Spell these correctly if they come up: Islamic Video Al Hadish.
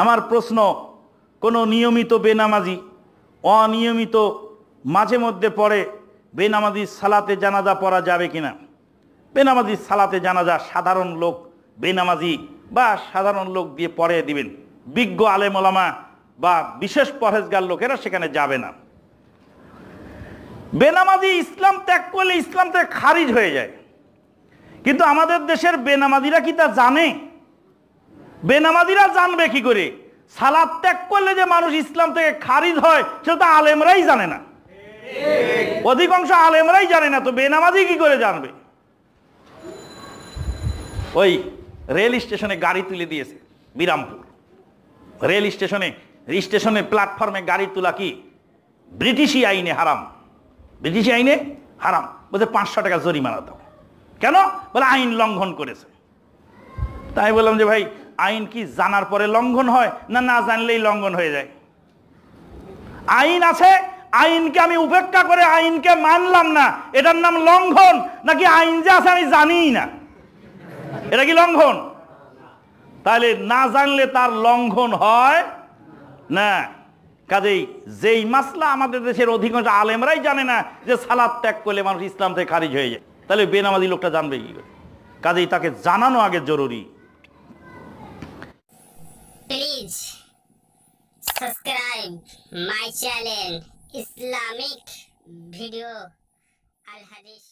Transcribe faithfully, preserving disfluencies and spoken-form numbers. আমার প্রশ্ন, কোনো নিয়মিত বেনামাজি অনিয়মিত মাঝে মধ্যে পড়ে বেনামাজির সালাতে জানাজা পড়া যাবে কিনা? বেনামাজির সালাতে জানাজা সাধারণ লোক বেনামাজি বা সাধারণ লোক দিয়ে পড়ে দিবেন, বিজ্ঞ আলেম ওলামা বা বিশেষ পরহেজগার লোকেরা সেখানে যাবে না। বেনামাজি ইসলাম ত্যাগ করলে ইসলাম থেকে খারিজ হয়ে যায়, কিন্তু আমাদের দেশের বেনামাজিরা কি তা জানে? বেনামাজিরা জানবে কি করে? সালাত ত্যাগ করলে যে মানুষ ইসলাম থেকে খারিজ হয় সেটা তো আলেমরাই জানে না, অধিকাংশ আলেমরাই জানে না, তো বেনামাজি কি করে জানবে? ওই রেল স্টেশনে গাড়ি তুলে দিয়েছে বিরামপুর রেল স্টেশনে, স্টেশনের প্ল্যাটফর্মে গাড়ি তোলা কি ব্রিটিশি আইনে হারাম, ব্রিটিশি আইনে হারাম। বলছে পাঁচশো টাকা জরিমানা দাও। কেন? বলে আইন লঙ্ঘন করেছে। তাই বললাম যে ভাই, আইন কি জানার পরে লঙ্ঘন হয় না না জানলেই লঙ্ঘন হয়ে যায়? আইন আছে, আইনকে আমি উপেক্ষা করে আইনকে মানলাম না, এটার নাম লঙ্ঘন? নাকি আইন যে আছে আমি জানিই না, এটা কি লঙ্ঘন? তাহলে না জানলে তার লঙ্ঘন হয় না। কাজেই যেই মাসলা আমাদের দেশের অধিকাংশ আলেমরাই জানে না যে সালাত ত্যাগ করলে মানুষ ইসলাম থেকে খারিজ হয়ে যায়, তাহলে বেনামাজি লোকটা জানবে কি করে? কাজেই তাকে জানানো আগে জরুরি। Please subscribe my channel Islamic video আল হাদিস।